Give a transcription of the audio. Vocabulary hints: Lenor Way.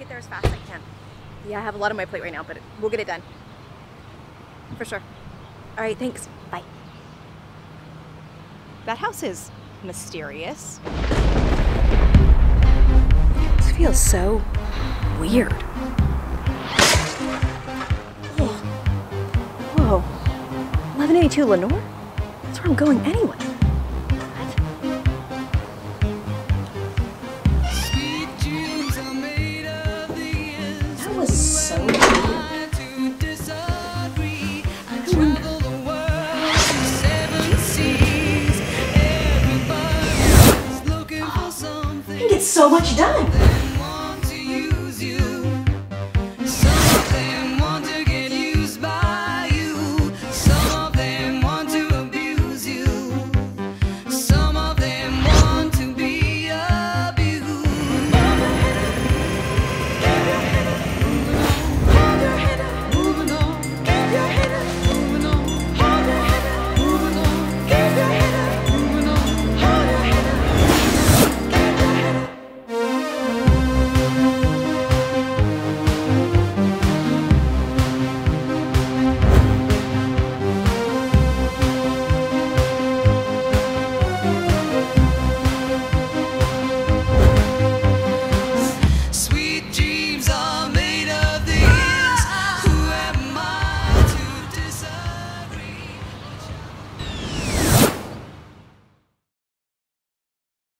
get there as fast as I can. Yeah, I have a lot on my plate right now, but we'll get it done. For sure. All right, thanks. Bye. That house is mysterious. This feels so weird. Whoa. 1182 Lenor? That's where I'm going anyway. So much done.